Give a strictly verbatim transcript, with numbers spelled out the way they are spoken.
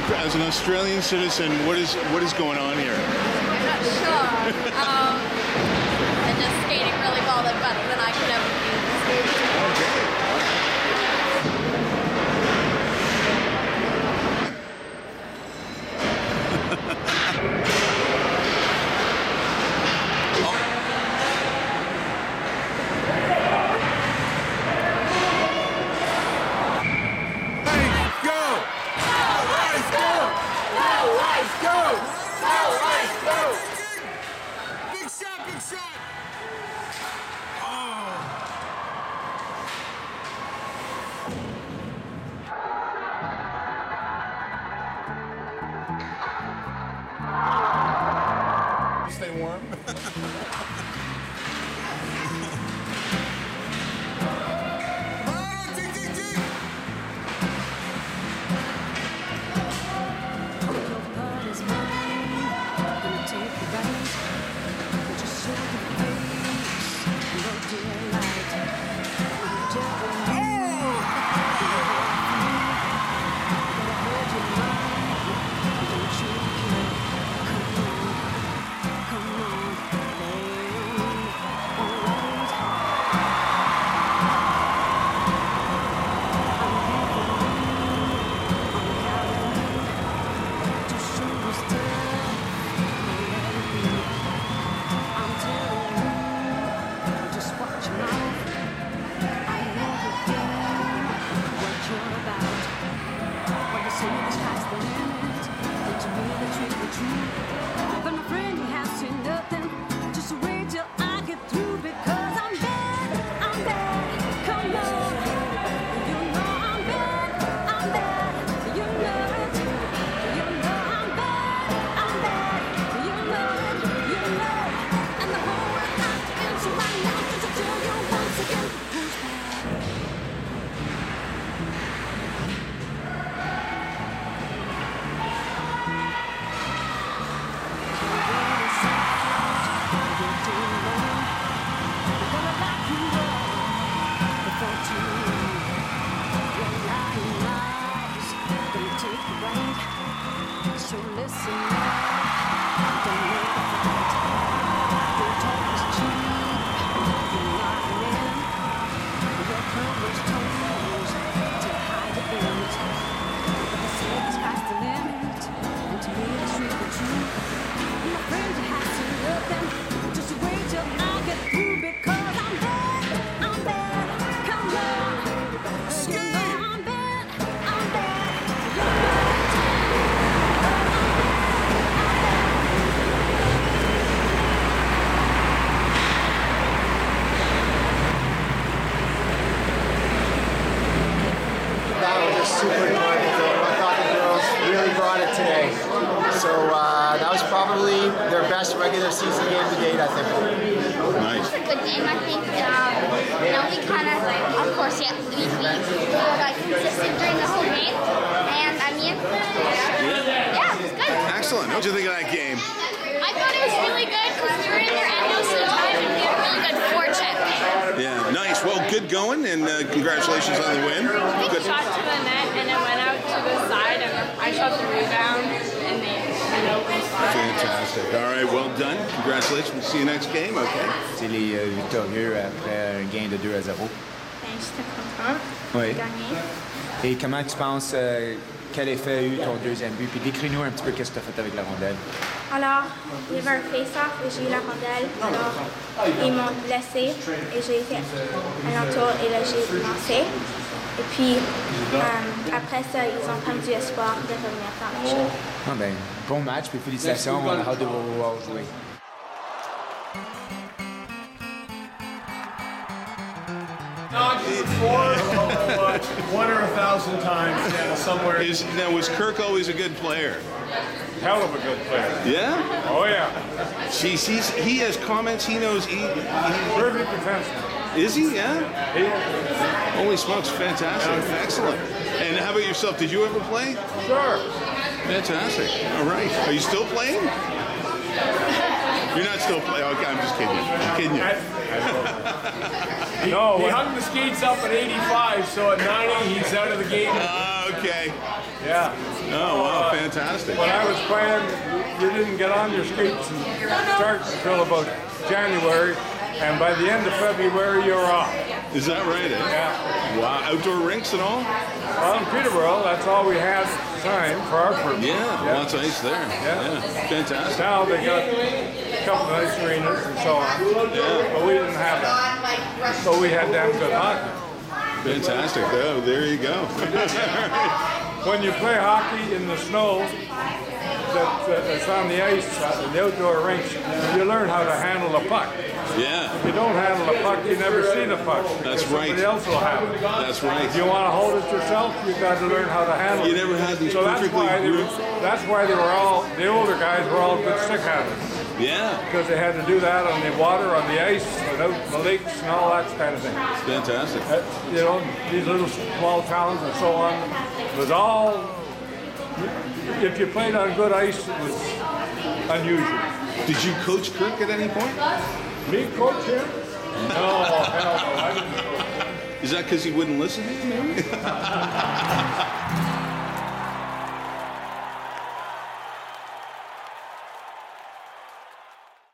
think, as an Australian citizen, what is what is going on here? I'm not sure. um, and just skating really well, that better than I could ever be. Stay warm. Regular season game to date, I think. Nice. It was a good game, I think. Um, you know, we kind of, like, of course, yeah, we, we, we were like, consistent during the whole game. And, I mean, yeah, it was good. Excellent. What did you think of that game? I thought it was really good because we were in their N O C time and we had really good forecheck. Yeah, nice. Well, good going, and uh, congratulations on the win. I good. Shot to the net, and it went out to the side, and I shot the rebound. Fantastic. All right, well done. Congratulations. We'll see you next game, OK? C'est les euh, victorieux après un gain de deux à zéro. Ben, j'étais content. Oui. Et comment tu penses, euh, quel effet a eu ton deuxième but? Puis décris-nous un petit peu qu'est-ce que tu as fait avec la rondelle. Alors, il y avait un face-off et j'ai eu la rondelle. Alors, ils m'ont laissé et j'ai été alentour et là, j'ai lancé. Et puis, euh, après ça, ils ont pris du espoir de revenir dans le jeu. Ah ben, bon match, puis félicitations, on a hâte de vous voir jouer. One or a thousand times yeah, somewhere. Is, now, was Kirk always a good player? Hell of a good player. Yeah? Oh, yeah. Jeez, he's, he has comments, he knows. He, he, perfect defenseman. Is he? Yeah? He, Holy smokes, fantastic. Yeah. Excellent. And how about yourself? Did you ever play? Sure. Fantastic. All right. Are you still playing? You're not still playing. Okay, I'm just kidding. I'm kidding you. I, I no, he, he hung the skates up at eighty-five, so at ninety, he's out of the game. Uh, Okay. Yeah. Oh, wow, fantastic. When I was playing, you didn't get on your streets and start until about January, and by the end of February, you're off. Is that right? Eh? Yeah. Wow, outdoor rinks and all? Well, in Peterborough, that's all we had time for our purpose. Yeah, yeah. Lots of ice there. Yeah. yeah. Fantastic. Now they got a couple of ice arenas and so on, yeah. but we didn't have that. So we had damn good hockey. Fantastic. Oh, there you go. When you play hockey in the snow, that, uh, it's on the ice, uh, the outdoor rinks, you learn how to handle a puck. Yeah. If you don't handle a puck, you never see the puck. That's right. Somebody else will have it. That's right. If you want to hold it yourself, you've got to learn how to handle it. You never had these so perfectly... That's why, they were, that's why they were all, the older guys were all good stick handlers. Yeah. Because they had to do that on the water, on the ice, and out the lakes and all that kind of thing. Fantastic. Uh, you know, these little small towns and so on, it was all, if you played on good ice, it was unusual. Did you coach Kirk at any point? Me coach him? No, hell no, I didn't coach him. Is that because he wouldn't listen to me?